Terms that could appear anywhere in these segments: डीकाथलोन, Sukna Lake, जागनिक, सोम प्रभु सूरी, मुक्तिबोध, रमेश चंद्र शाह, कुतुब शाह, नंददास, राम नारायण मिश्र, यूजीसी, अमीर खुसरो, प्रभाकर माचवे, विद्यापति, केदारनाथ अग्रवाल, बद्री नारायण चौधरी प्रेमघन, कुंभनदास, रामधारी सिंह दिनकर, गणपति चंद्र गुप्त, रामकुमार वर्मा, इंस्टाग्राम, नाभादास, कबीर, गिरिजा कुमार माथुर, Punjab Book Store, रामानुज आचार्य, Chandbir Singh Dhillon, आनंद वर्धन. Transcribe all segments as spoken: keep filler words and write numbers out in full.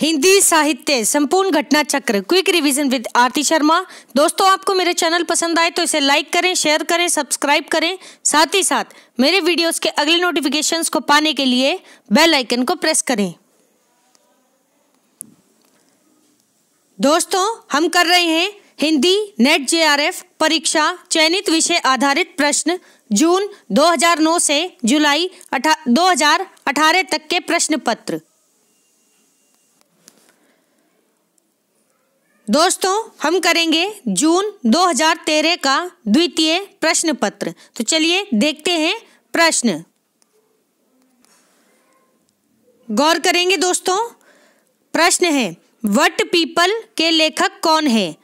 हिंदी साहित्य संपूर्ण घटना चक्र quick revision with Aarti Sharma. दोस्तों, आपको मेरे चैनल पसंद आए तो इसे लाइक करें, शेयर करें, सब्सक्राइब करें। साथ ही साथ मेरे वीडियोस के अगले नोटिफिकेशंस को पाने के लिए बेल आइकन को प्रेस करें। दोस्तों, हम कर रहे हैं Hindi NET J R F परीक्षा चयनित विषय आधारित प्रश्न जून दो हज़ार नौ से जुलाई दो हज़ार अठारह तक के प्रश्न पत्र। दोस्तों, हम करेंगे जून दो हज़ार तेरह का द्वितीय प्रश्न पत्र। तो चलिए देखते हैं प्रश्न, गौर करेंगे। दोस्तों, प्रश्न है वट पीपल के लेखक कौन है?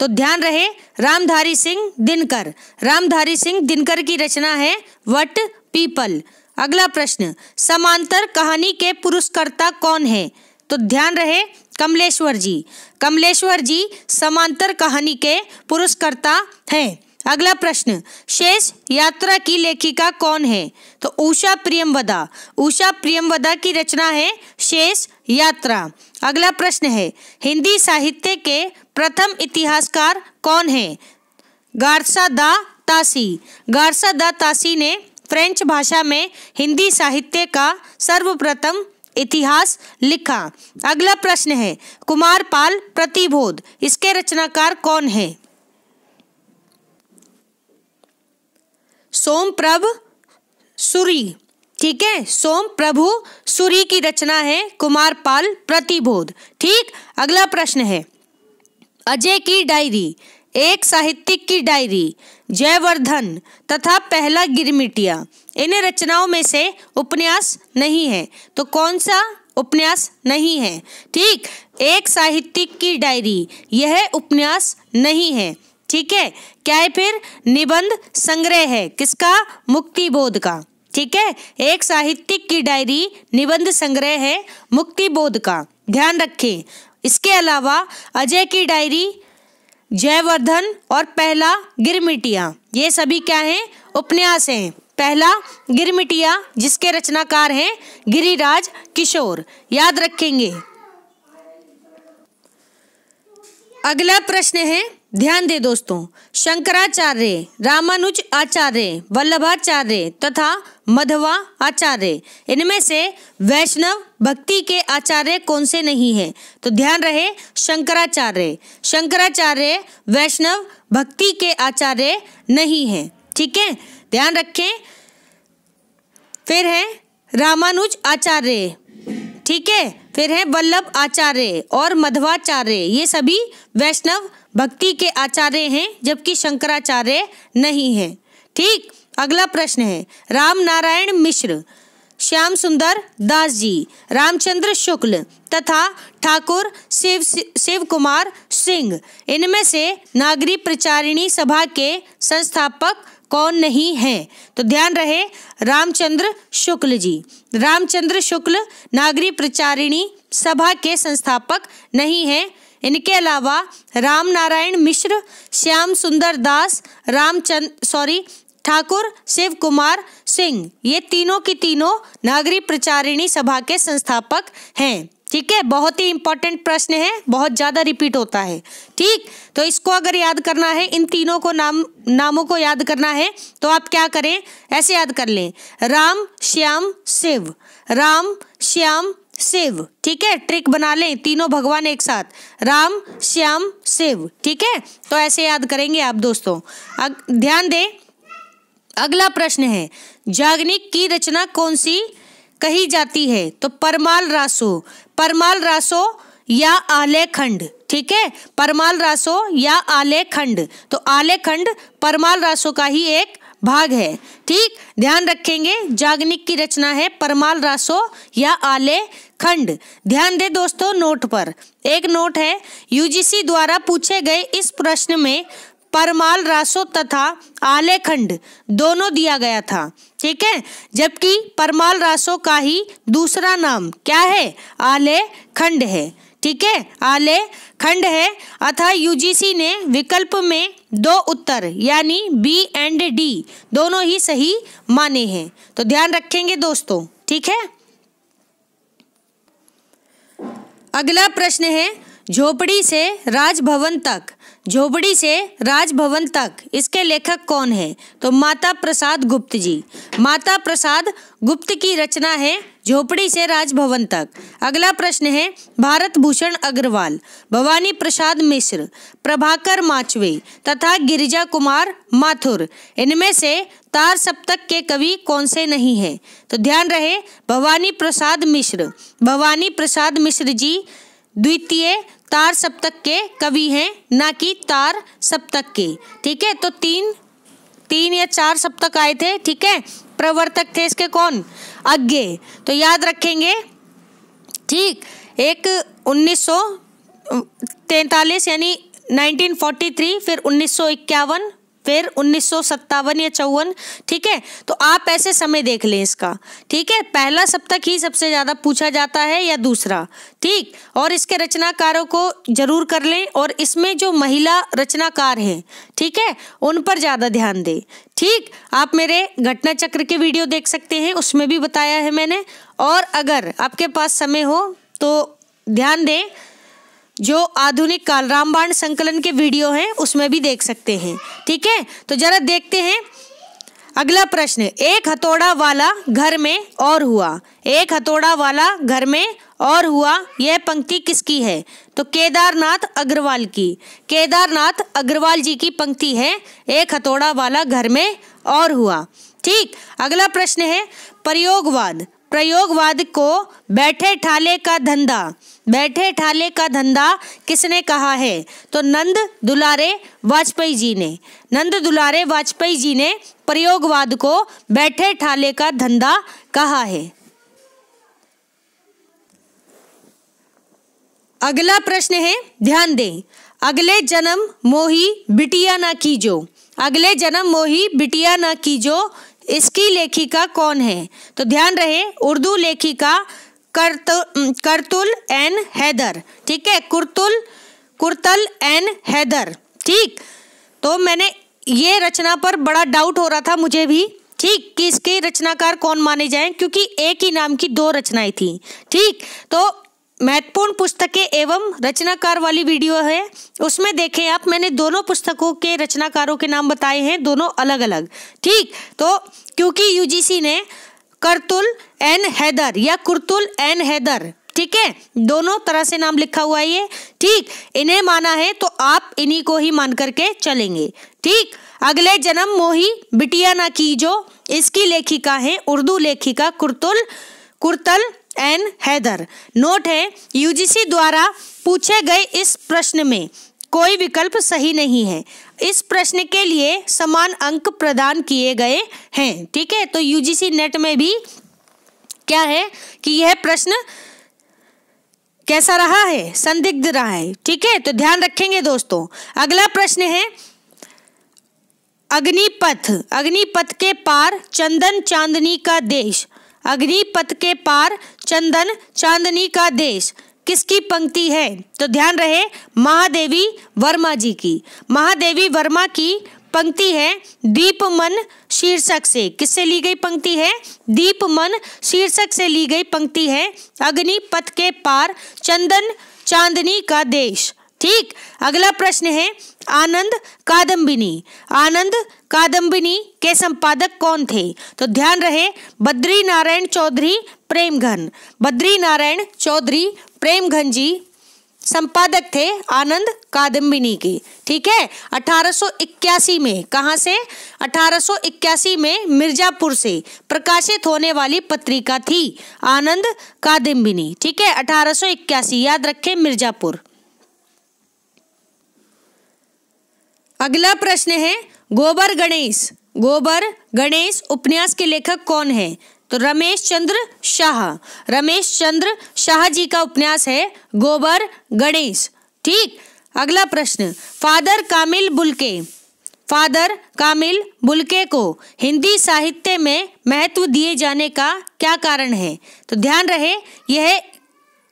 तो ध्यान रहे, रामधारी सिंह दिनकर। रामधारी सिंह दिनकर की रचना है वट पीपल। अगला प्रश्न, समांतर कहानी के पुरस्कर्ता कौन है? तो ध्यान रहे, कमलेश्वर जी। कमलेश्वर जी समांतर कहानी के पुरस्कर्ता हैं। अगला प्रश्न, शेष यात्रा की लेखिका कौन है? तो उषा प्रियमवदा। उषा प्रियमवदा की रचना है शेष यात्रा। अगला प्रश्न है हिंदी साहित्य के प्रथम इतिहासकार कौन है? गार्सा दा तासी। गार्सा दा तासी ने फ्रेंच भाषा में हिंदी साहित्य का सर्वप्रथम इतिहास लिखा। अगला प्रश्न है कुमार पाल प्रतिबोध, इसके रचनाकार कौन है? सोम प्रभु सूरी। ठीक है, सोम प्रभु सूरी की रचना है कुमार पाल प्रतिबोध। ठीक। अगला प्रश्न है अज्ञेय की डायरी, एक साहित्यिक की डायरी, जयवर्धन तथा पहला गिरमिटिया, इन रचनाओं में से उपन्यास नहीं है। तो कौन सा उपन्यास नहीं है? ठीक, एक साहित्यिक की डायरी, यह उपन्यास नहीं है। ठीक है, क्या है फिर? निबंध संग्रह है, किसका? मुक्तिबोध का। ठीक है, एक साहित्यिक की डायरी निबंध संग्रह है मुक्तिबोध का, ध्यान रखें। इसके अलावा अज्ञेय की डायरी, जयवर्धन और पहला गिरमिटिया, ये सभी क्या हैं? उपन्यास हैं। पहला गिरमिटिया जिसके रचनाकार हैं गिरिराज किशोर, याद रखेंगे। अगला प्रश्न है, ध्यान दे दोस्तों, शंकराचार्य, रामानुज आचार्य, वल्लभाचार्य तथा मध्वा आचार्य, इनमें से वैष्णव भक्ति के आचार्य कौन से नहीं है? तो ध्यान रहे, शंकराचार्य। शंकराचार्य वैष्णव भक्ति के आचार्य नहीं है। ठीक है, ध्यान रखें। फिर है रामानुज आचार्य, ठीक है, फिर है वल्लभ आचार्य और मध्वाचार्य, ये सभी वैष्णव भक्ति के आचार्य हैं, जबकि शंकराचार्य नहीं हैं। ठीक। अगला प्रश्न है राम नारायण मिश्र, श्याम सुंदर दास जी, रामचंद्र शुक्ल तथा ठाकुर शिव शिव कुमार सिंह, इनमें से नागरी प्रचारिणी सभा के संस्थापक कौन नहीं है? तो ध्यान रहे, रामचंद्र शुक्ल जी। रामचंद्र शुक्ल नागरी प्रचारिणी सभा के संस्थापक नहीं हैं। इनके अलावा राम नारायण मिश्र, श्याम सुंदर दास, रामचंद्र सॉरी ठाकुर शिव कुमार सिंह, ये तीनों की तीनों नागरी प्रचारिणी सभा के संस्थापक हैं। ठीक है, बहुत ही इंपॉर्टेंट प्रश्न है, बहुत ज़्यादा रिपीट होता है। ठीक, तो इसको अगर याद करना है, इन तीनों को नाम नामों को याद करना है, तो आप क्या करें? ऐसे याद कर लें, राम श्याम शिव, राम श्याम शिव। ठीक है, ट्रिक बना लें, तीनों भगवान एक साथ, राम श्याम शिव। ठीक है, तो ऐसे याद करेंगे आप दोस्तों। अग, ध्यान दें, अगला प्रश्न है जागनिक की रचना कौन सी कही जाती है? तो परमाल रासो। परमाल रासो या आले खंड। ठीक है, परमाल रासो या आले खंड, तो आले खंड परमाल रासो का ही एक भाग है। ठीक, ध्यान रखेंगे, जागनिक की रचना है परमाल रासो या आले खंड। ध्यान दे दोस्तों, नोट पर एक नोट है, यूजीसी द्वारा पूछे गए इस प्रश्न में परमाल रासो तथा आले खंड दोनों दिया गया था। ठीक है, जबकि परमाल रासो का ही दूसरा नाम क्या है? आले खंड है। ठीक है, आले खंड है। अतः यूजीसी ने विकल्प में दो उत्तर यानी बी एंड डी दोनों ही सही माने हैं, तो ध्यान रखेंगे दोस्तों। ठीक है, अगला प्रश्न है झोपड़ी से राजभवन तक, झोपड़ी से राजभवन तक इसके लेखक कौन है? तो माता प्रसाद गुप्त जी। माता प्रसाद गुप्त की रचना है झोपड़ी से राजभवन तक। अगला प्रश्न है भारत भूषण अग्रवाल, भवानी प्रसाद मिश्र, प्रभाकर माचवे तथा गिरिजा कुमार माथुर इनमें से तार सप्तक के कवि कौन से नहीं है? तो ध्यान रहे भवानी प्रसाद मिश्र, भवानी प्रसाद मिश्र जी द्वितीय तार सप्तक के कवि हैं, ना कि तार सप्तक के। ठीक है, तो तीन तीन या चार सप्तक आए थे। ठीक है, प्रवर्तक थे इसके कौन? अज्ञेय। तो याद रखेंगे। ठीक, एक उन्नीस सौ तैंतालीस यानी नाइनटीन फोर्टी थ्री, फिर उन्नीस सौ इक्यावन, फिर उन्नीस सौ सत्तावन या चौवन। ठीक है, तो आप ऐसे समय देख लें इसका। ठीक है, पहला सप्तक ही सबसे ज़्यादा पूछा जाता है या दूसरा। ठीक, और इसके रचनाकारों को जरूर कर लें और इसमें जो महिला रचनाकार हैं, ठीक है, उन पर ज़्यादा ध्यान दें। ठीक, आप मेरे घटना चक्र के वीडियो देख सकते हैं, उसमें भी बताया है मैंने। और अगर आपके पास समय हो तो ध्यान दें, जो आधुनिक काल रामबाण संकलन के वीडियो हैं उसमें भी देख सकते हैं। ठीक है, तो जरा देखते हैं अगला प्रश्न। एक हथौड़ा वाला घर में और हुआ, एक हथौड़ा वाला घर में और हुआ, यह पंक्ति किसकी है? तो केदारनाथ अग्रवाल की, केदारनाथ अग्रवाल जी की पंक्ति है एक हथौड़ा वाला घर में और हुआ। ठीक, अगला प्रश्न है प्रयोगवाद, प्रयोगवाद को बैठे ठाले का धंधा, बैठे ठाले का धंधा किसने कहा है? तो नंद दुलारे वाजपेयी जी ने, नंद दुलारे वाजपेयी जी ने प्रयोगवाद को बैठे ठाले का धंधा कहा है। अगला प्रश्न है, ध्यान दें, अगले जन्म मोही बिटिया ना कीजो, अगले जन्म मोही बिटिया ना कीजो इसकी लेखिका कौन है? तो ध्यान रहे उर्दू लेखिका कुर्रतुल ऐन हैदर। ठीक है, कुर्रतुल कुर्रतुल ऐन हैदर। ठीक, तो मैंने ये रचना पर बड़ा डाउट हो रहा था मुझे भी, ठीक, कि इसके रचनाकार कौन माने जाएं, क्योंकि एक ही नाम की दो रचनाएं थी। ठीक, तो महत्वपूर्ण पुस्तकें एवं रचनाकार वाली वीडियो है, उसमें देखें आप, मैंने दोनों पुस्तकों के रचनाकारों के नाम बताए हैं, दोनों अलग अलग। ठीक, तो क्योंकि यूजीसी ने कुर्रतुल ऐन हैदर या कुर्रतुल ऐन हैदर, ठीक है, दोनों तरह से नाम लिखा हुआ है ये। ठीक, इन्हें माना है तो आप इन्हीं को ही मान करके चलेंगे। ठीक, अगले जन्म मोही बिटिया ना कीजो इसकी लेखिका है उर्दू लेखिका कुर्रतुल कुर्रतुल एन हैदर। नोट है, यूजीसी द्वारा पूछे गए इस प्रश्न में कोई विकल्प सही नहीं है, इस प्रश्न के लिए समान अंक प्रदान किए गए हैं। ठीक है, तो यूजीसी नेट में भी क्या है कि यह प्रश्न कैसा रहा है, संदिग्ध रहा है। ठीक है, तो ध्यान रखेंगे दोस्तों। अगला प्रश्न है अग्निपथ, अग्निपथ के पार चंदन चांदनी का देश, अग्निपथ के पार चंदन चांदनी का देश किसकी पंक्ति है? तो ध्यान रहे महादेवी वर्मा जी की, महादेवी वर्मा की पंक्ति है दीपमन शीर्षक से। किससे ली गई पंक्ति है? दीपमन शीर्षक से ली गई पंक्ति है अग्निपथ के पार चंदन चांदनी का देश। ठीक, अगला प्रश्न है आनंद कादम्बिनी, आनंद कादम्बिनी के संपादक कौन थे? तो ध्यान रहे बद्री नारायण चौधरी प्रेमघन, बद्री नारायण चौधरी प्रेमघन जी संपादक थे आनंद कादम्बिनी के। ठीक है, अठारह सौ इक्यासी में, कहाँ से? अठारह सौ इक्यासी में मिर्जापुर से प्रकाशित होने वाली पत्रिका थी आनंद कादम्बिनी। ठीक है, अठारह सौ इक्यासी, याद रखें, मिर्जापुर। अगला प्रश्न है गोबर गणेश, गोबर गणेश उपन्यास के लेखक कौन है? तो रमेश चंद्र शाह, रमेश चंद्र शाह जी का उपन्यास है गोबर गणेश। ठीक, अगला प्रश्न, फादर कामिल बुलके, फादर कामिल बुलके को हिंदी साहित्य में महत्व दिए जाने का क्या कारण है? तो ध्यान रहे यह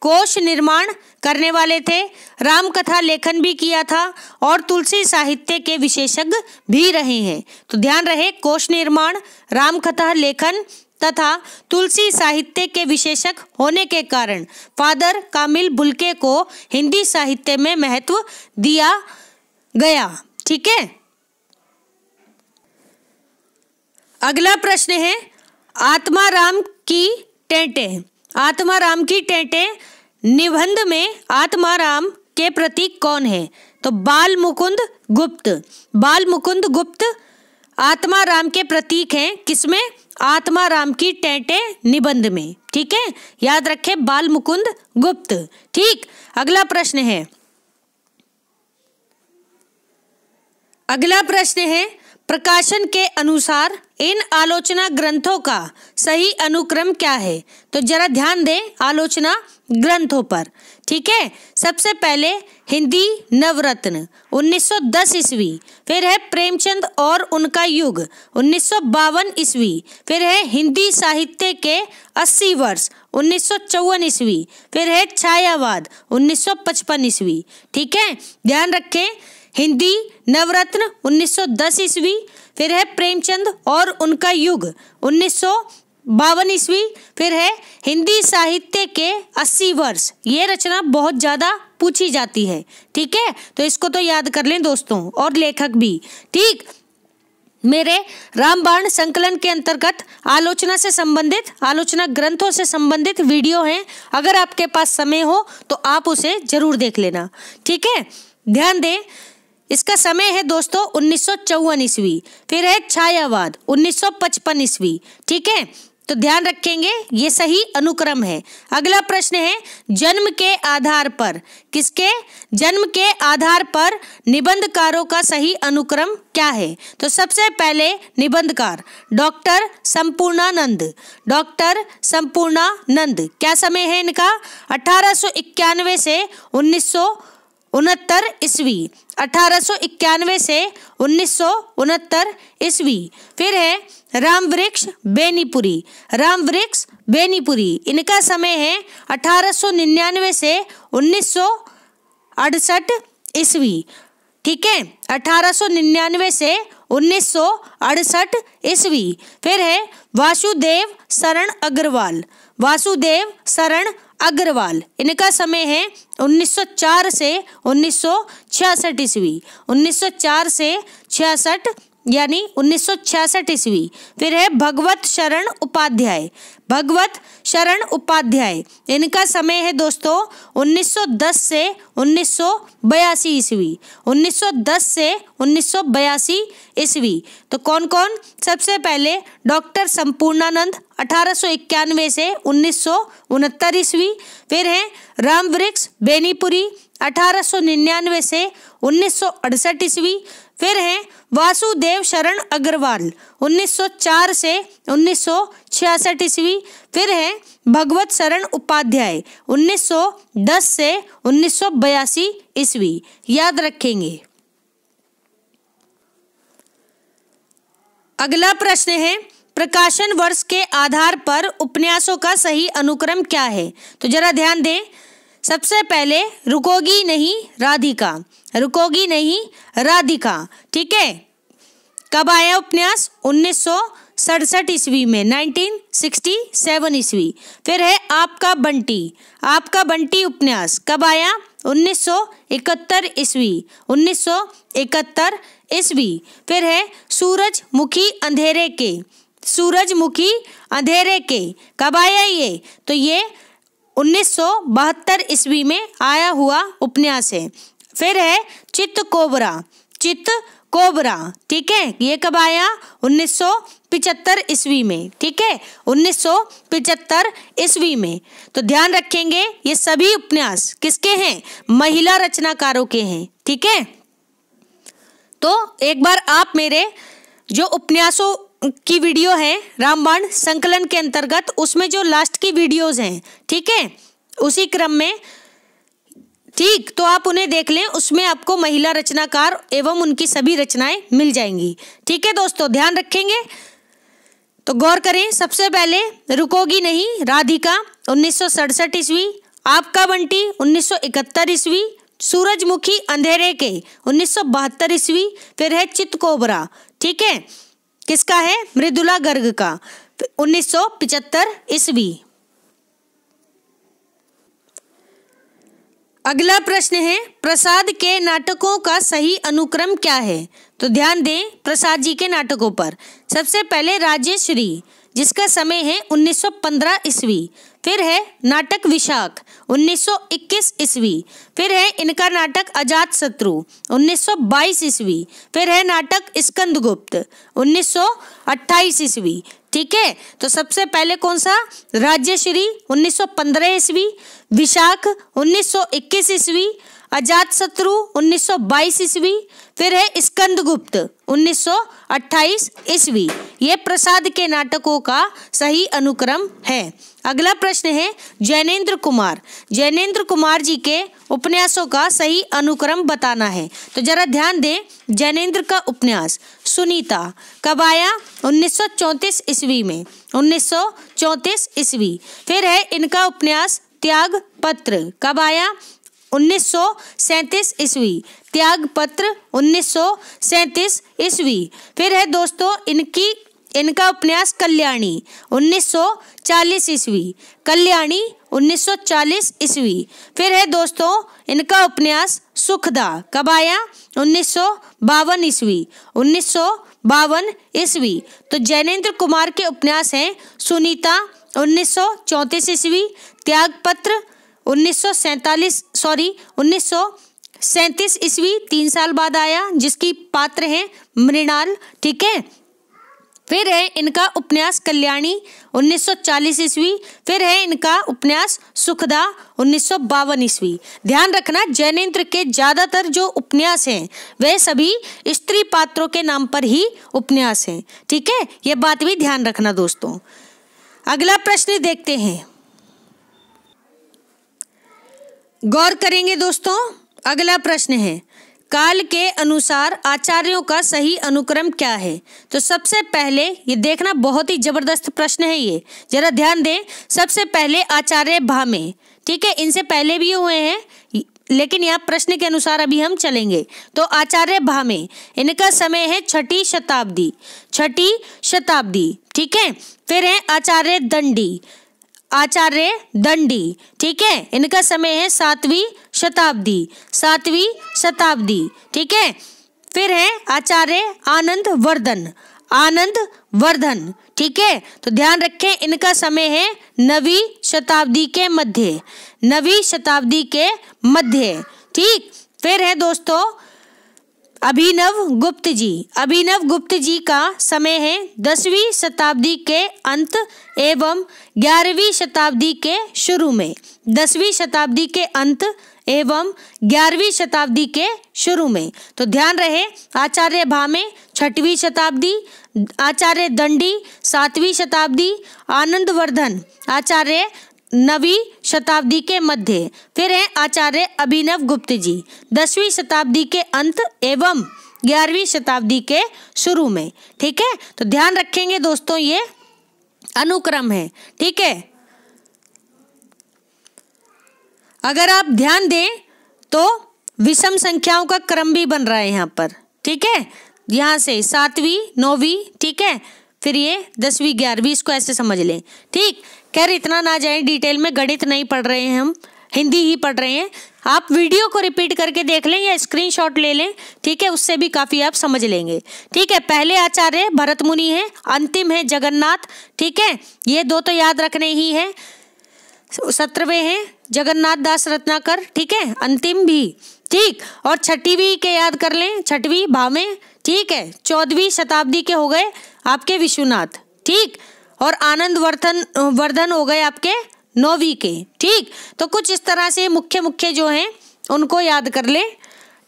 कोश निर्माण करने वाले थे, रामकथा लेखन भी किया था और तुलसी साहित्य के विशेषज्ञ भी रहे हैं। तो ध्यान रहे कोश निर्माण, रामकथा लेखन, तथा तुलसी साहित्य के विशेषक होने के कारण फादर कामिल बुलके को हिंदी साहित्य में महत्व दिया गया। ठीक है, अगला प्रश्न है आत्माराम की टेंटें। आत्माराम की टेंटें निबंध में आत्माराम के प्रतीक कौन है? तो बाल मुकुंद गुप्त। बाल मुकुंद गुप्त आत्माराम के प्रतीक हैं। किसमें? आत्माराम की टेंटें निबंध में। ठीक है, याद रखें बाल मुकुंद गुप्त। ठीक, अगला प्रश्न है अगला प्रश्न है प्रकाशन के अनुसार इन आलोचना ग्रंथों का सही अनुक्रम क्या है? तो जरा ध्यान दें आलोचना ग्रंथों पर। ठीक है, सबसे पहले हिंदी नवरत्न उन्नीस सौ दस ईस्वी, फिर है प्रेमचंद और उनका युग उन्नीस सौ बावन ईस्वी, फिर है हिंदी साहित्य के अस्सी वर्ष उन्नीस सौ चौवन ईस्वी, फिर है छायावाद उन्नीस सौ पचपन ईस्वी। ठीक है, ध्यान रखें हिंदी नवरत्न उन्नीस सौ दस ईस्वी, फिर है प्रेमचंद और उनका युग उन्नीस सौ बावन ईस्वी, फिर है हिंदी साहित्य के अस्सी वर्ष। ये रचना बहुत ज़्यादा पूछी जाती है। ठीक है, तो इसको तो याद कर लें दोस्तों, और लेखक भी। ठीक, मेरे रामबाण संकलन के अंतर्गत आलोचना से संबंधित, आलोचना ग्रंथों से संबंधित वीडियो हैं। अगर आपके पास समय हो तो आप उसे ज़रूर देख लेना। ठीक है, ध्यान दें इसका समय है दोस्तों उन्नीस सौ चौवन ईस्वी, फिर है छायावाद उन्नीस सौ पचपन ईस्वी। ठीक है, तो ध्यान रखेंगे ये सही अनुक्रम है। अगला प्रश्न है जन्म के आधार पर, किसके जन्म के आधार पर निबंधकारों का सही अनुक्रम क्या है? तो सबसे पहले निबंधकार डॉक्टर संपूर्णानंद। डॉक्टर संपूर्णानंद, क्या समय है इनका? अठारह सौ इक्यानवे से उन्नीस सौ उनहत्तर ईस्वी, अठारह सौ इक्यानवे से उन्नीस सौ उनहत्तर ईस्वी। फिर है रामवृक्ष बेनीपुरी। रामवृक्ष बेनीपुरी, इनका समय है अठारह सौ निन्यानवे से उन्नीस सौ अड़सठ ईस्वी। ठीक है, अठारह सौ निन्यानवे से उन्नीस सौ अड़सठ ईस्वी। फिर है वासुदेव शरण अग्रवाल। वासुदेव शरण अग्रवाल, इनका समय है उन्नीस सौ चार से उन्नीस सौ छियासठ ईस्वी, उन्नीस सौ चार से छियासठ यानी उन्नीस सौ छियासठ ईस्वी। फिर है भगवत शरण उपाध्याय। भगवत शरण उपाध्याय, इनका समय है दोस्तों उन्नीस सौ दस से उन्नीस सौ बयासी ईस्वी, उन्नीस सौ दस से उन्नीस सौ बयासी ईस्वी। तो कौन कौन? सबसे पहले डॉक्टर संपूर्णानंद अठारह सौ इक्यानवे से उन्नीस सौ उनहत्तर ईस्वी, फिर हैं रामवृक्ष बेनीपुरी अठारह सौ निन्यानवे से उन्नीस सौ अड़सठ ईस्वी, फिर हैं वासुदेव शरण अग्रवाल उन्नीस सौ चार से उन्नीस सौ छियासठ ईस्वी, फिर हैं भगवत शरण उपाध्याय उन्नीस सौ दस से उन्नीस सौ बयासी ईस्वी। याद रखेंगे। अगला प्रश्न है प्रकाशन वर्ष के आधार पर उपन्यासों का सही अनुक्रम क्या है? तो जरा ध्यान दें सबसे पहले रुकोगी नहीं राधिका। रुकोगी नहीं राधिका, ठीक है, कब आया उपन्यास? उन्नीस सौ सड़सठ ईस्वी में, उन्नीस सौ सरसठ ईस्वी। फिर है आपका बंटी। आपका बंटी उपन्यास कब आया? उन्नीस सौ इकहत्तर ईस्वी, उन्नीस सौ इकहत्तर ईस्वी। फिर है सूरजमुखी अंधेरे के। सूरजमुखी अंधेरे के कब आया ये? तो ये उन्नीस सौ बहत्तर ईस्वी में आया हुआ उपन्यास है। फिर है चित्त कोबरा। चित्त कोबरा, ठीक है, ये कब आया? उन्नीस सौ पचहत्तर ईस्वी में। ठीक है, उन्नीस सौ पचहत्तर ईस्वी में। तो ध्यान रखेंगे ये सभी उपन्यास किसके हैं? महिला रचनाकारों के हैं। ठीक है, तो एक बार आप मेरे जो उपन्यासों की वीडियो है रामबाण संकलन के अंतर्गत, उसमें जो लास्ट की वीडियोस हैं, ठीक है, उसी क्रम में, ठीक, तो आप उन्हें देख लें, उसमें आपको महिला रचनाकार एवं उनकी सभी रचनाएं मिल जाएंगी। ठीक है दोस्तों, ध्यान रखेंगे। तो गौर करें, सबसे पहले रुकोगी नहीं राधिका उन्नीस सौ सड़सठ ईस्वी, आपका बंटी उन्नीस सौ इकहत्तर ईस्वी, सूरजमुखी अंधेरे के उन्नीस सौ बहत्तर ईस्वी, फिर है चित्त कोबरा, ठीक है, किसका है? मृदुला गर्ग का। उन्नीस सौ पिचहत्तर ईस्वी। अगला प्रश्न है, प्रसाद के नाटकों का सही अनुक्रम क्या है? तो ध्यान दें प्रसाद जी के नाटकों पर। सबसे पहले राजेश्वरी, जिसका समय है उन्नीस सौ पंद्रह ईस्वी। फिर है नाटक विशाख उन्नीस सौ इक्कीस ईस्वी। फिर है इनका नाटक अजात शत्रु उन्नीस सौ बाईस ईस्वी। फिर है नाटक स्कंदगुप्त उन्नीस सौ अट्ठाईस ईस्वी। ठीक है, तो सबसे पहले कौन सा? राज्यश्री उन्नीस सौ पंद्रह ईस्वी, विशाख उन्नीस सौ इक्कीस ईस्वी, अजात शत्रु उन्नीस सौ बाईस ईस्वी, फिर है स्कंदगुप्त उन्नीस सौ अट्ठाईस ईस्वी। ये प्रसाद के नाटकों का सही अनुक्रम है। अगला प्रश्न है जैनेंद्र कुमार। जैनेंद्र कुमार जी के उपन्यासों का सही अनुक्रम बताना है, तो जरा ध्यान दें। जैनेंद्र का उपन्यास सुनीता कब आया? उन्नीस सौ चौंतीस ईस्वी में, उन्नीस सौ चौंतीस ईस्वी। फिर है इनका उपन्यास त्याग पत्र कब आया? उन्नीस सौ सैंतीस ईस्वी। त्याग पत्र उन्नीस सौ सैंतीस ईस्वी। फिर है दोस्तों इनकी इनका उपन्यास कल्याणी उन्नीस सौ चालीस ईस्वी। कल्याणी उन्नीस सौ चालीस ईस्वी। फिर है दोस्तों इनका उपन्यास सुखदा कब आया? उन्नीस सौ बावन ईस्वी। उन्नीस सौ बावन ईस्वी। तो जैनेंद्र कुमार के उपन्यास हैं सुनीता उन्नीस सौ चौंतीस ईस्वी, त्यागपत्र उन्नीस सौ सैंतालीस सॉरी उन्नीस सौ सैंतीस ईस्वी, तीन साल बाद आया, जिसकी पात्र हैं मृणाल। ठीक है, फिर है इनका उपन्यास कल्याणी उन्नीस सौ चालीस ईस्वी। फिर है इनका उपन्यास सुखदा उन्नीस सौ बावन ईस्वी। ध्यान रखना, जैनेंद्र के ज़्यादातर जो उपन्यास हैं वे सभी स्त्री पात्रों के नाम पर ही उपन्यास हैं। ठीक है, ये बात भी ध्यान रखना दोस्तों। अगला प्रश्न देखते हैं, गौर करेंगे दोस्तों। अगला प्रश्न है, काल के अनुसार आचार्यों का सही अनुक्रम क्या है? तो सबसे पहले ये देखना, बहुत ही जबरदस्त प्रश्न है ये, जरा ध्यान दें। सबसे पहले आचार्य भामह, ठीक है, इनसे पहले भी हुए हैं लेकिन यहाँ प्रश्न के अनुसार अभी हम चलेंगे। तो आचार्य भामह, इनका समय है छठी शताब्दी, छठी शताब्दी। ठीक है, फिर है आचार्य दंडी, आचार्य दंडी। ठीक है, इनका समय है सातवीं शताब्दी, सातवीं शताब्दी। ठीक है, फिर है आचार्य आनंद वर्धन, आनंद वर्धन। ठीक है, तो ध्यान रखें इनका समय है नवीं शताब्दी के मध्य, नवीं शताब्दी के मध्य। ठीक, फिर है दोस्तों अभिनव गुप्त जी। अभिनव गुप्त जी का समय है दसवीं शताब्दी के अंत एवं ग्यारहवीं शताब्दी के शुरू में, दसवीं शताब्दी के अंत एवं ग्यारहवीं शताब्दी के शुरू में। तो ध्यान रहे, आचार्य भामह छठवीं शताब्दी, आचार्य दंडी सातवीं शताब्दी, आनंद वर्धन आचार्य नवीं शताब्दी के मध्य। फिर है आचार्य अभिनव गुप्त जी दसवीं शताब्दी के अंत एवं ग्यारहवीं शताब्दी के शुरू में। ठीक है, तो ध्यान रखेंगे दोस्तों, ये अनुक्रम है। ठीक है, अगर आप ध्यान दें तो विषम संख्याओं का क्रम भी बन रहा है यहाँ पर। ठीक है, यहाँ से सातवीं नौवीं, ठीक है, फिर ये दसवीं ग्यारहवीं, इसको ऐसे समझ लें। ठीक, खैर इतना ना जाए डिटेल में, गणित नहीं पढ़ रहे हैं हम, हिंदी ही पढ़ रहे हैं। आप वीडियो को रिपीट करके देख लें या स्क्रीनशॉट ले लें, ठीक है, उससे भी काफ़ी आप समझ लेंगे। ठीक है, पहले आचार्य भरत मुनि हैं, अंतिम है जगन्नाथ। ठीक है, ये दो तो याद रखने ही हैं। सत्रहवें हैं जगन्नाथ दास रत्नाकर, ठीक है, अंतिम भी। ठीक, और छठवीं के याद कर लें, छठवीं भामह। ठीक है, चौदहवीं शताब्दी के हो गए आपके विश्वनाथ, ठीक, और आनंद वर्धन वर्धन हो गए आपके नौवीं के। ठीक, तो कुछ इस तरह से मुख्य मुख्य जो हैं उनको याद कर लें।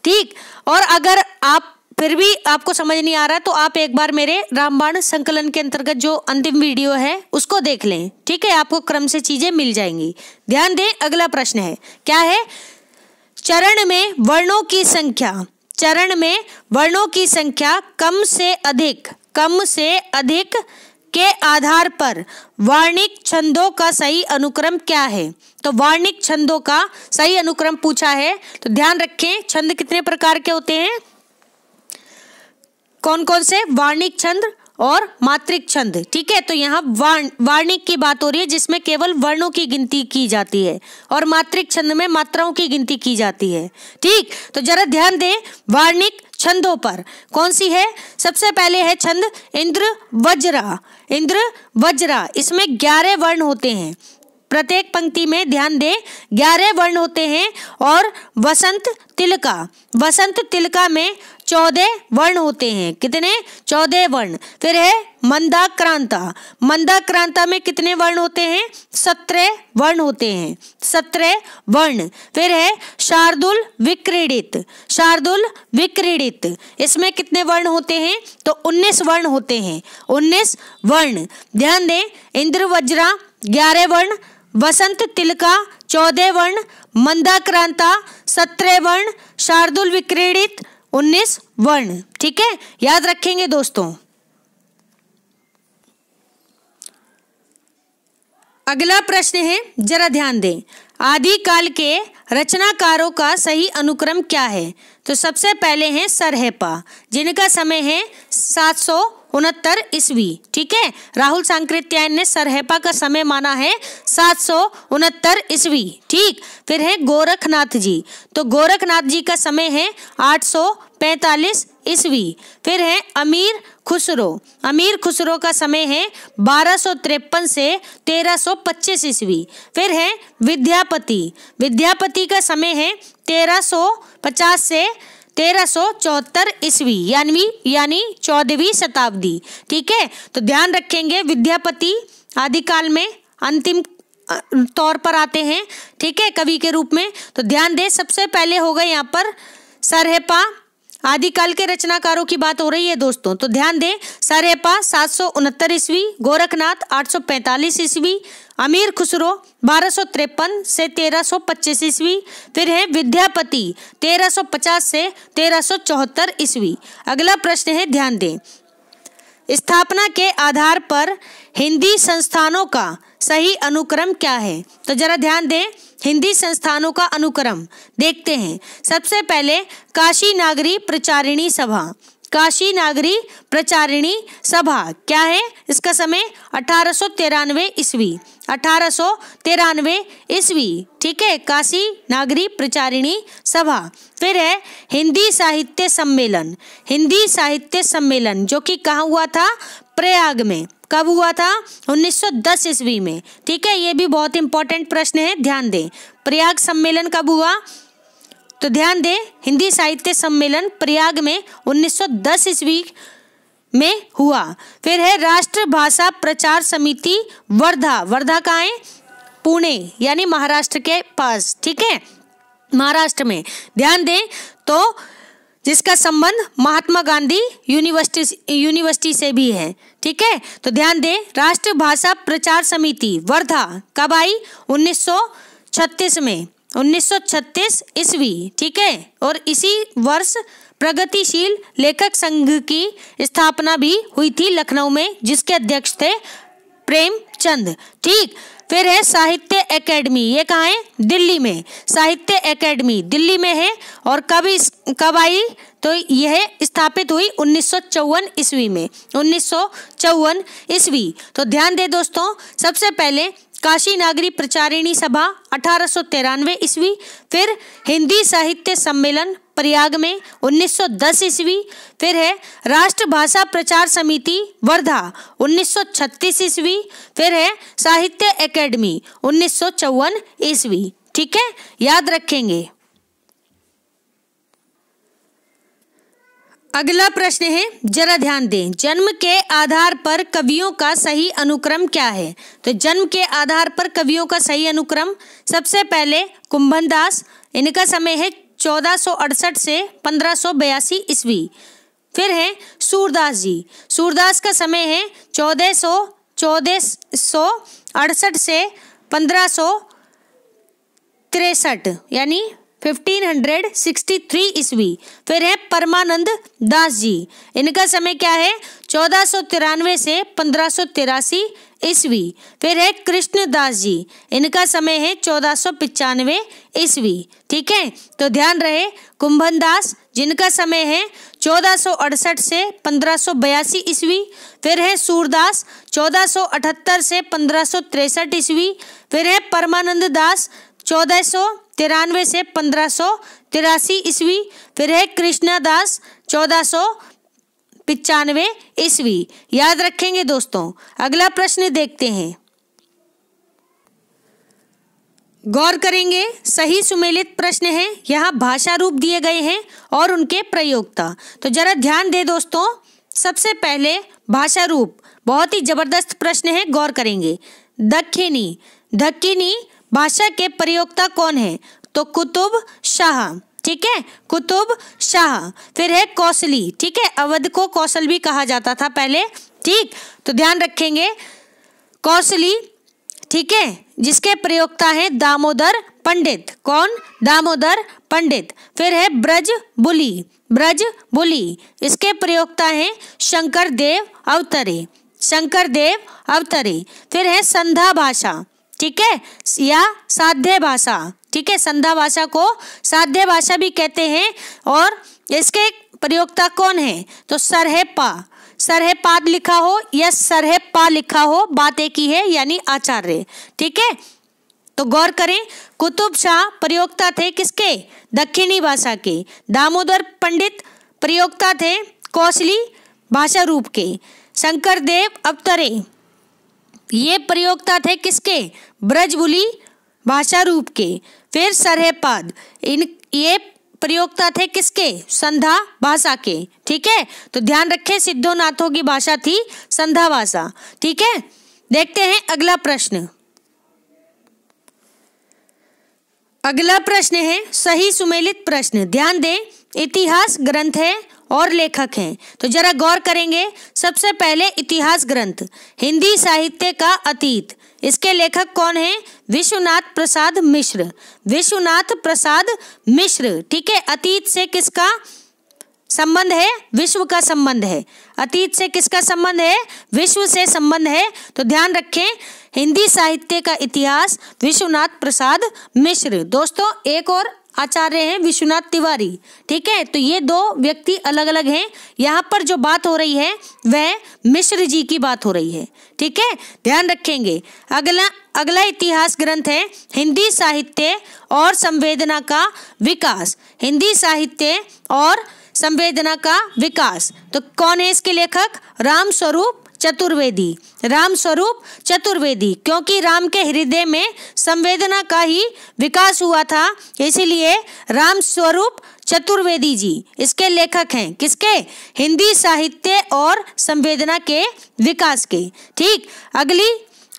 ठीक, और अगर आप फिर भी आपको समझ नहीं आ रहा तो आप एक बार मेरे रामबाण संकलन के अंतर्गत जो अंतिम वीडियो है उसको देख लें। ठीक है, आपको क्रम से चीज़ें मिल जाएंगी। ध्यान दें, अगला प्रश्न है, क्या है? चरण में वर्णों की संख्या, चरण में वर्णों की संख्या कम से अधिक, कम से अधिक के आधार पर वार्णिक छंदों का सही अनुक्रम क्या है? तो वार्णिक छंदों का सही अनुक्रम पूछा है, तो ध्यान रखें। छंद कितने प्रकार के होते हैं, कौन कौन से? वार्णिक छंद और मात्रिक छंद। ठीक है, तो यहाँ वार्ण वार्णिक की बात हो रही है जिसमें केवल वर्णों की गिनती की जाती है, और मात्रिक छंद में मात्राओं की गिनती की जाती है। ठीक, तो जरा ध्यान दें वार्णिक छंदों पर कौन सी है। सबसे पहले है छंद इंद्र वज्रा। इंद्र वज्रा, इसमें ग्यारह वर्ण होते हैं, प्रत्येक पंक्ति में ध्यान दें ग्यारह वर्ण होते हैं। और वसंत तिलका, वसंत तिलका में चौदह वर्ण होते हैं। कितने? चौदह वर्ण। फिर है मंदाक्रांता, मंदाक्रांता में कितने वर्ण होते हैं? सत्रह वर्ण होते हैं, सत्रह वर्ण। फिर है शार्दुल विक्रीडित, शार्दुल विक्रीडित, इसमें कितने वर्ण होते हैं? तो उन्नीस वर्ण होते हैं, उन्नीस वर्ण। ध्यान दें इंद्रवज्रा ग्यारह वर्ण, वसंत तिलका चौदह वर्ण, मंदाक्रांता सत्रह वर्ण, शार्दुल विक्रीडित उन्नीस वर्ण। ठीक है, याद रखेंगे दोस्तों। अगला प्रश्न है, जरा ध्यान दें, आदिकाल के रचनाकारों का सही अनुक्रम क्या है। तो सबसे पहले हैं सरहपा, जिनका समय है सात सौ उनहत्तर ईस्वी। ठीक है, राहुल सांकृत्यायन ने सरहपा का समय माना है सात सौ उनहत्तर ईस्वी। ठीक, फिर है गोरखनाथ जी, तो गोरखनाथ जी का समय है आठ सौ पैंतालीस ईस्वी। फिर है अमीर खुसरो, अमीर खुसरो का समय है बारह सौ तिरपन से तेरह सौ पच्चीस ईस्वी। फिर है विद्यापति, विद्यापति का समय है तेरह सौ पचास से तेरह सौ चौहत्तर ईस्वी, यानी यानी चौदहवीं शताब्दी। ठीक है, तो ध्यान रखेंगे विद्यापति आदिकाल में अंतिम तौर पर आते हैं, ठीक है, कवि के रूप में। तो ध्यान दें, सबसे पहले होगा यहाँ पर सरहपा। आदिकाल के रचनाकारों की बात हो रही है दोस्तों, तो ध्यान दें सरहपा सात सौ उनहत्तर ईस्वी, गोरखनाथ आठ सौ पैंतालीस ईस्वी, अमीर खुसरो बारह सौ तिरपन से तेरह सौ पच्चीस ईस्वी। फिर है विद्यापति तेरह सौ पचास से तेरह सौ चौहत्तर ईस्वी। अगला प्रश्न है, ध्यान दें, स्थापना के आधार पर हिंदी संस्थानों का सही अनुक्रम क्या है। तो जरा ध्यान दें, हिंदी संस्थानों का अनुक्रम देखते हैं। सबसे पहले काशी नागरी प्रचारिणी सभा, काशी नागरी प्रचारिणी सभा क्या है, इसका समय अठारह सौ तिरानवे ईस्वी, अठारह सौ तिरानवे ईस्वी। ठीक है, काशी नागरी प्रचारिणी सभा। फिर है हिंदी साहित्य सम्मेलन, हिंदी साहित्य सम्मेलन जो कि कहाँ हुआ था? प्रयाग में। कब हुआ था? उन्नीस सौ दस ईस्वी में। ठीक है, ये भी बहुत इंपॉर्टेंट प्रश्न है, ध्यान दें। प्रयाग सम्मेलन कब हुआ? तो ध्यान दें, हिंदी साहित्य सम्मेलन प्रयाग में उन्नीस सौ दस ईस्वी में हुआ। फिर है राष्ट्रभाषा प्रचार समिति वर्धा, वर्धा कहाँ है? पुणे, यानी महाराष्ट्र के पास। ठीक है, महाराष्ट्र में। ध्यान दें, तो जिसका संबंध महात्मा गांधी यूनिवर्सिटी यूनिवर्सिटी से भी है। ठीक है, तो ध्यान दें, राष्ट्रभाषा प्रचार समिति वर्धा कब आई? उन्नीस सौ छत्तीस में, उन्नीस सौ छत्तीस ईस्वी। ठीक है, और इसी वर्ष प्रगतिशील लेखक संघ की स्थापना भी हुई थी लखनऊ में, जिसके अध्यक्ष थे प्रेमचंद। ठीक, फिर है साहित्य एकेडमी, ये कहाँ है? दिल्ली में। साहित्य एकेडमी दिल्ली में है, और कब इस कब आई? तो यह स्थापित हुई उन्नीस सौ चौवन ईस्वी में, उन्नीस सौ चौवन ईस्वी। तो ध्यान दें दोस्तों, सबसे पहले काशी नागरी प्रचारिणी सभा अठारह सौ तिरानवे ईस्वी, फिर हिंदी साहित्य सम्मेलन प्रयाग में उन्नीस सौ दस ईस्वी, फिर है राष्ट्रभाषा प्रचार समिति वर्धा उन्नीस सौ छत्तीस ईस्वी, फिर है साहित्य एकेडमी उन्नीस सौ चौवन ईस्वी। ठीक है, याद रखेंगे। अगला प्रश्न है, जरा ध्यान दें, जन्म के आधार पर कवियों का सही अनुक्रम क्या है। तो जन्म के आधार पर कवियों का सही अनुक्रम, सबसे पहले कुंभनदास, इनका समय है चौदह सौ अड़सठ से पंद्रह सौ बयासी ईस्वी। फिर है सूरदास जी, सूरदास का समय है चौदह सौ चौदह सौ अड़सठ से पंद्रह सौ तिरसठ, यानी पंद्रह सौ तिरसठ ईस्वी। फिर है परमानंद दास जी, इनका समय क्या है? चौदह सौ तिरानवे से पंद्रह सौ तिरासी ईस्वी। फिर है कृष्णदास जी, इनका समय है चौदह सौ पचानवे ईस्वी। ठीक है, तो ध्यान रहे कुंभनदास, जिनका समय है चौदह सौ अड़सठ से पंद्रह सौ बयासी ईस्वी, फिर है सूरदास चौदह सौ अठहत्तर से पंद्रह सौ तिरसठ ईस्वी, फिर है परमानंद दास चौदह सौ तिरानवे से पंद्रह सौ तिरासी ईस्वी, फिर है कृष्णा दास चौदह सौ पिचानवे ईस्वी। याद रखेंगे दोस्तों। अगला प्रश्न देखते हैं, गौर करेंगे, सही सुमेलित प्रश्न है। यहाँ भाषा रूप दिए गए हैं और उनके प्रयोक्ता। तो जरा ध्यान दे दोस्तों। सबसे पहले भाषा रूप, बहुत ही जबरदस्त प्रश्न है, गौर करेंगे। दक्खिनी, दक्खिनी भाषा के प्रयोक्ता कौन है? तो कुतुब शाह, ठीक है, कुतुब शाह। फिर है कौसली, ठीक है, अवध को कौशल भी कहा जाता था पहले, ठीक, तो ध्यान रखेंगे कौसली, ठीक है, जिसके प्रयोक्ता है दामोदर पंडित। कौन? दामोदर पंडित। फिर है ब्रज बुली, ब्रज बुली, इसके प्रयोक्ता है शंकर देव अवतरे, शंकर देव अवतरे। फिर है संधा भाषा, ठीक है, या साध्य भाषा, ठीक है, संधा भाषा को साध्य भाषा भी कहते हैं, और इसके प्रयोक्ता कौन है? तो सरहपा, सरहपाद लिखा हो या सरहपा लिखा हो, बात एक ही है, यानी आचार्य, ठीक है। तो गौर करें, कुतुब शाह प्रयोक्ता थे किसके? दक्षिणी भाषा के। दामोदर पंडित प्रयोक्ता थे कौशली भाषा रूप के। शंकर देव अवतरे ये प्रयोक्ता थे किसके? ब्रजबुली भाषा रूप के। फिर सरहपाद, इन ये प्रयोक्ता थे किसके? संधा भाषा के, ठीक है। तो ध्यान रखें, सिद्धोनाथों की भाषा थी संधा भाषा, ठीक है। देखते हैं अगला प्रश्न। अगला प्रश्न है सही सुमेलित प्रश्न, ध्यान दें। इतिहास ग्रंथ है और लेखक हैं, तो जरा गौर करेंगे। सबसे पहले इतिहास ग्रंथ, हिंदी साहित्य का अतीत, इसके लेखक कौन हैं? विश्वनाथ प्रसाद मिश्र, विश्वनाथ प्रसाद मिश्र, ठीक है। अतीत से किसका संबंध है? विश्व का संबंध है। अतीत से किसका संबंध है? विश्व से संबंध है। तो ध्यान रखें, हिंदी साहित्य का इतिहास विश्वनाथ प्रसाद मिश्र। दोस्तों एक और आचार्य हैं विश्वनाथ तिवारी, ठीक है। तो ये दो व्यक्ति अलग अलग हैं। यहाँ पर जो बात हो रही है वह मिश्र जी की बात हो रही है, ठीक है, ध्यान रखेंगे। अगला अगला इतिहास ग्रंथ है हिंदी साहित्य और संवेदना का विकास, हिंदी साहित्य और संवेदना का विकास। तो कौन है इसके लेखक? रामस्वरूप चतुर्वेदी, रामस्वरूप चतुर्वेदी, क्योंकि राम के हृदय में संवेदना का ही विकास हुआ था, इसीलिए रामस्वरूप चतुर्वेदी जी इसके लेखक हैं। किसके? हिंदी साहित्य और संवेदना के विकास के, ठीक। अगली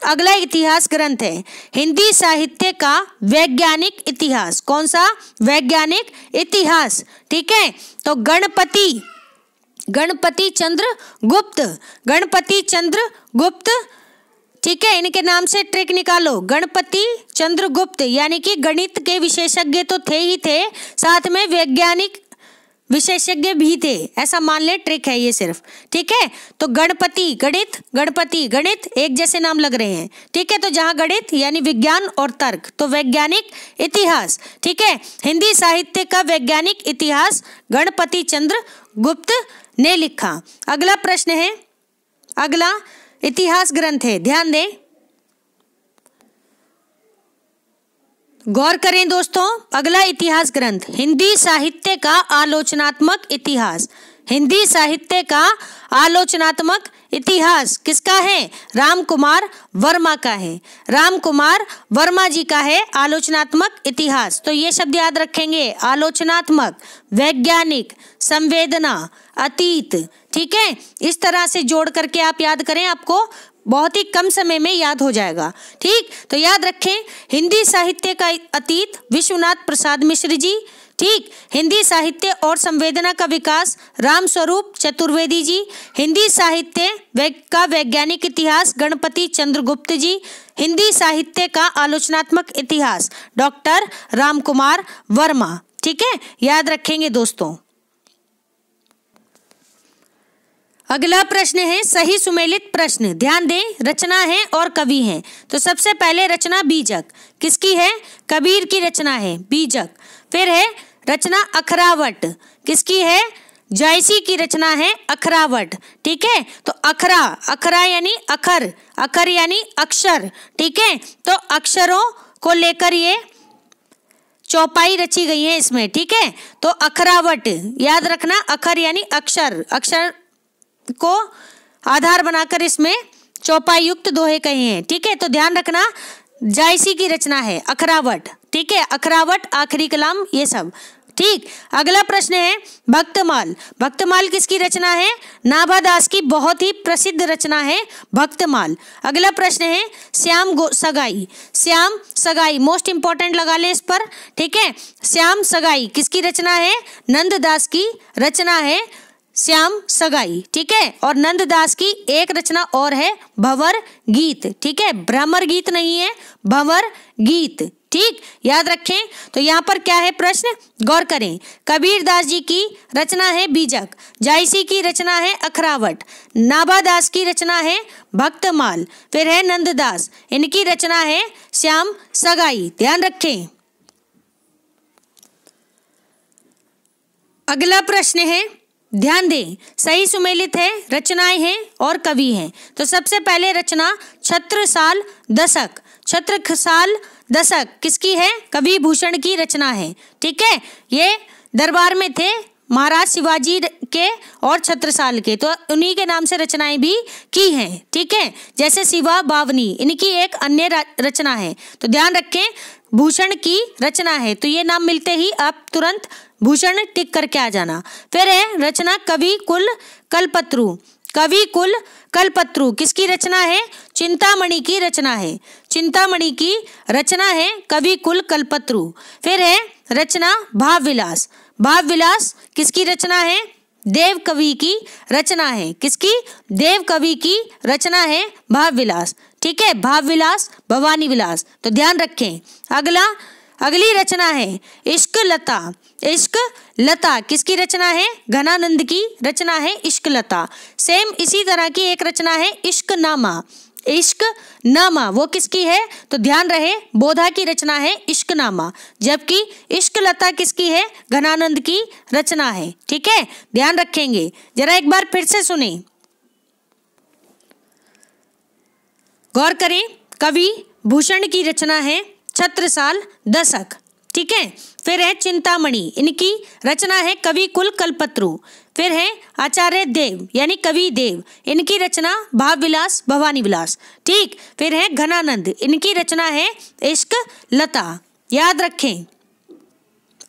अगला इतिहास ग्रंथ है हिंदी साहित्य का वैज्ञानिक इतिहास। कौन सा? वैज्ञानिक इतिहास, ठीक है। तो गणपति गणपति चंद्र गुप्त, गणपति चंद्र गुप्त, ठीक है, इनके नाम से ट्रिक निकालो। गणपति चंद्र गुप्त यानी कि गणित के विशेषज्ञ तो थे ही थे, साथ में वैज्ञानिक विशेषज्ञ भी थे, ऐसा मान ले, ट्रिक है ये सिर्फ, ठीक है। तो गणपति गणित, गणपति गणित, एक जैसे नाम लग रहे हैं, ठीक है। तो जहाँ गणित यानी विज्ञान और तर्क, तो वैज्ञानिक इतिहास, ठीक है। हिंदी साहित्य का वैज्ञानिक इतिहास गणपति चंद्र गुप्त ने लिखा। अगला प्रश्न है, अगला इतिहास ग्रंथ है, ध्यान दें, गौर करें दोस्तों। अगला इतिहास ग्रंथ हिंदी साहित्य का आलोचनात्मक इतिहास, हिंदी साहित्य का आलोचनात्मक इतिहास किसका है? रामकुमार वर्मा का है, रामकुमार वर्मा जी का है आलोचनात्मक इतिहास। तो ये शब्द याद रखेंगे, आलोचनात्मक, वैज्ञानिक, संवेदना, अतीत, ठीक है। इस तरह से जोड़ करके आप याद करें, आपको बहुत ही कम समय में याद हो जाएगा, ठीक। तो याद रखें, हिंदी साहित्य का अतीत विश्वनाथ प्रसाद मिश्र जी, ठीक। हिंदी साहित्य और संवेदना का विकास रामस्वरूप चतुर्वेदी जी। हिंदी साहित्य का वैज्ञानिक इतिहास गणपति चंद्रगुप्त जी। हिंदी साहित्य का आलोचनात्मक इतिहास डॉक्टर रामकुमार वर्मा, ठीक है, याद रखेंगे दोस्तों। अगला प्रश्न है सही सुमेलित प्रश्न, ध्यान दें। रचना है और कवि हैं, तो सबसे पहले रचना बीजक किसकी है? कबीर की रचना है बीजक। फिर है रचना अखरावट, किसकी है? जायसी की रचना है अखरावट। ठीक है, तो अखरा अखरा यानी अखर, अखर यानी अक्षर। ठीक है, तो अक्षरों को लेकर ये चौपाई रची गई है इसमें। ठीक है, तो अखरावट याद रखना, अखर यानी अक्षर, अक्षर को आधार बनाकर इसमें चौपाई युक्त दोहे कहे हैं। ठीक है, तो ध्यान रखना जायसी की रचना है अखरावट। ठीक है, अखरावट, आखिरी कलाम, ये सब। ठीक, अगला प्रश्न है भक्तमाल। भक्तमाल किसकी रचना है? नाभादास की बहुत ही प्रसिद्ध रचना है भक्तमाल। अगला प्रश्न है श्याम सगाई। श्याम सगाई मोस्ट इंपॉर्टेंट लगा ले इस पर। ठीक है, श्याम सगाई किसकी रचना है? नंददास की रचना है श्याम सगाई। ठीक है, और नंददास की एक रचना और है भंवर गीत। ठीक है, भ्रमर गीत नहीं है, भंवर गीत। ठीक, याद रखें। तो यहाँ पर क्या है प्रश्न, गौर करें। कबीरदास जी की रचना है बीजक, जायसी की रचना है अखरावट, नाभादास की रचना है भक्तमाल, फिर है नंददास, इनकी रचना है श्याम सगाई। ध्यान रखें। अगला प्रश्न है, ध्यान दें, सही सुमेलित है, रचनाएं हैं और कवि हैं। तो सबसे पहले रचना छत्रसाल दशक। छत्रसाल दशक किसकी है? कवि भूषण की रचना है। ठीक है, ये दरबार में थे महाराज शिवाजी के और छत्रसाल के, तो उन्हीं के नाम से रचनाएं भी की हैं। ठीक है, जैसे शिवा बावनी, इनकी एक अन्य रचना है। तो ध्यान रखें, भूषण की रचना है, तो ये नाम मिलते ही आप तुरंत भूषण टिक करके आ जाना। फिर है रचना कवि कुल कलपत्रु। कवि कुल कलपत्रु किसकी रचना है? चिंतामणि की रचना है। चिंतामणि की रचना है कवि कुल कलपत्रु। फिर है रचना भावविलास। भावविलास किसकी रचना है? देव कवि की रचना है। किसकी? देव कवि की रचना है भावविलास। ठीक है, भावविलास, भवानी विलास, तो ध्यान रखें। अगला अगली रचना है इश्क लता। इश्क लता किसकी रचना है? घनानंद की रचना है इश्क लता। सेम इसी तरह की एक रचना है इश्क नामा। इश्क नामा वो किसकी है? तो ध्यान रहे, बोधा की रचना है इश्क नामा, जबकि इश्क लता किसकी है? घनानंद की रचना है। ठीक है, ध्यान रखेंगे। जरा एक बार फिर से सुने, गौर करें। कवि भूषण की रचना है छत्रसाल दशक। ठीक है, फिर है चिंतामणि, इनकी रचना है कवि कुल कलपत्रु। फिर है आचार्य देव यानी कवि देव, इनकी रचना भावविलास, भवानी विलास। ठीक, फिर है घनानंद, इनकी रचना है इश्क लता। याद रखें।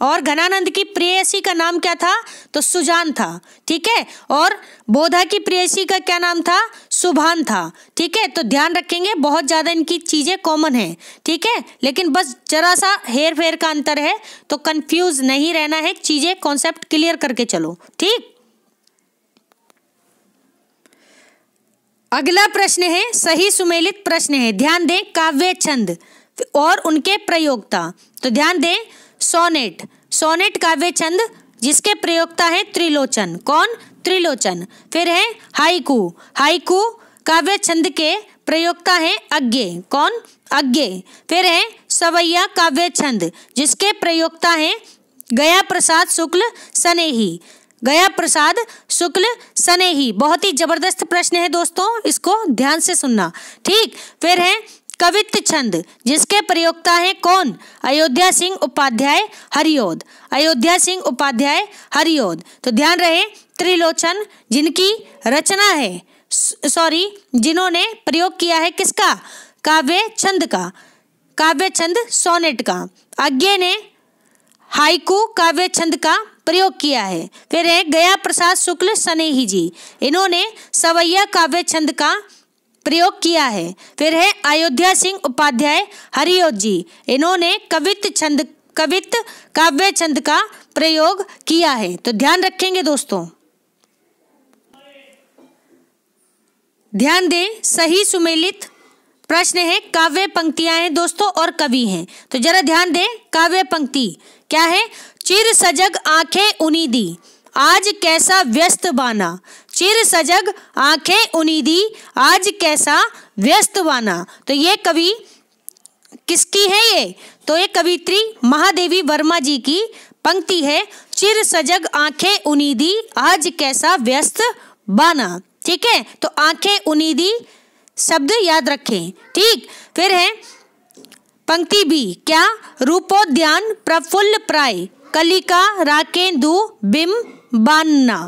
और घनानंद की प्रेयसी का नाम क्या था? तो सुजान था। ठीक है, और बोधा की प्रेयसी का क्या नाम था? सुभान था। ठीक है, तो ध्यान रखेंगे, बहुत ज़्यादा इनकी चीज़ें कॉमन हैं। ठीक है, लेकिन बस जरा सा हेर फेर का अंतर है, तो कंफ्यूज नहीं रहना है, चीज़ें कॉन्सेप्ट क्लियर करके चलो। ठीक, अगला प्रश्न है, सही सुमेलित प्रश्न है। ध्यान दें, काव्य छंद और उनके प्रयोगता। तो ध्यान दें, सोनेट, सोनेट काव्य छंद जिसके प्रयोगता है त्रिलोचन। कौन? त्रिलोचन। फिर है हाइकू। हाइकू काव्य छंद के प्रयोगता है अज्ञेय। कौन? अज्ञेय। फिर है सवैया काव्य छंद जिसके प्रयोगता है गया प्रसाद शुक्ल सनेही। गया प्रसाद शुक्ल सनेही, बहुत ही जबरदस्त प्रश्न है दोस्तों, इसको ध्यान से सुनना। ठीक, फिर है कवित्त छंद जिसके प्रयोक्ता हैं कौन? अयोध्या सिंह उपाध्याय हरिओद। अयोध्या सिंह उपाध्याय हरिओद। तो ध्यान रहे, त्रिलोचन जिनकी रचना है, सॉरी जिन्होंने प्रयोग किया है किसका? काव्य छंद का, काव्य छंद सोनेट का। अज्ञेय ने हाइकू काव्य छंद का प्रयोग किया है। फिर है गया प्रसाद शुक्ल सनेही जी, इन्होंने सवैया काव्य छंद का प्रयोग किया है। फिर है अयोध्या सिंह उपाध्याय हरिओद जी, इन्होंने कवित्त छंद कवित्त काव्य छंद का प्रयोग किया है। तो ध्यान रखेंगे दोस्तों। ध्यान दें, सही सुमेलित प्रश्न है, काव्य पंक्तियां हैं दोस्तों और कवि हैं। तो जरा ध्यान दें, काव्य पंक्ति क्या है? चिर सजग आंखें उन्हीं दी, आज कैसा व्यस्त बाना। चिर सजग आंखें उनीदी, आज कैसा व्यस्त बाना। तो ये कवि किसकी है? ये तो ये कवित्री महादेवी वर्मा जी की पंक्ति है। चिर सजग आंखें उनीदी आज कैसा व्यस्त बाना। ठीक है, तो आंखें उनीदी शब्द याद रखें। ठीक, फिर है पंक्ति बी, क्या रूपोद्यान प्रफुल्ल प्राय कलिका राकेंदु बिम्बाना।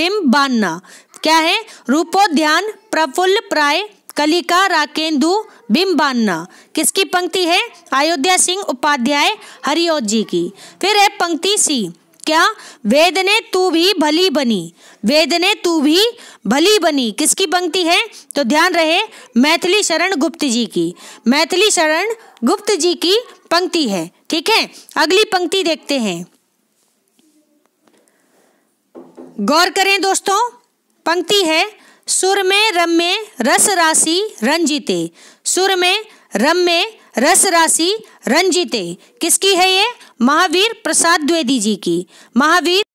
बिम्बाना क्या है? रूपोद्यान प्रफुल्ल प्राय कलिका राकेंदु बिम्बाना। किसकी पंक्ति है? अयोध्या सिंह उपाध्याय हरिओज जी की। फिर है पंक्ति सी, क्या वेद ने तू भी भली बनी। वेद ने तू भी भली बनी किसकी पंक्ति है? तो ध्यान रहे मैथिली शरण गुप्त जी की। मैथिली शरण गुप्त जी की पंक्ति है। ठीक है, अगली पंक्ति देखते हैं, गौर करें दोस्तों। पंक्ति है सुर में रम्य रस राशि रंजिते। सुर में रम्य रस राशि रंजिते किसकी है? ये महावीर प्रसाद द्विवेदी जी की। महावीर